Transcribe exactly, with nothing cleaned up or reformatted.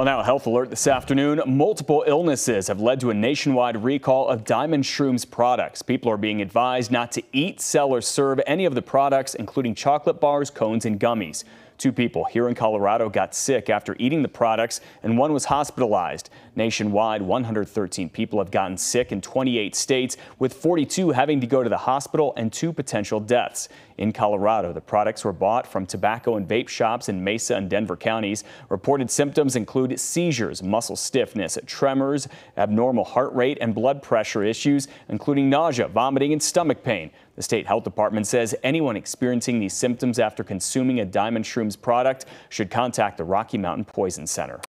Well, now a health alert this afternoon. Multiple illnesses have led to a nationwide recall of Diamond Shruumz products. People are being advised not to eat, sell, or serve any of the products, including chocolate bars, cones, and gummies. Two people here in Colorado got sick after eating the products, and one was hospitalized. Nationwide, one hundred thirteen people have gotten sick in twenty-eight states, with forty-two having to go to the hospital and two potential deaths. In Colorado, the products were bought from tobacco and vape shops in Mesa and Denver counties. Reported symptoms include seizures, muscle stiffness, tremors, abnormal heart rate and blood pressure issues, including nausea, vomiting, and stomach pain. The state health department says anyone experiencing these symptoms after consuming a Diamond Shruumz product should contact the Rocky Mountain Poison Center.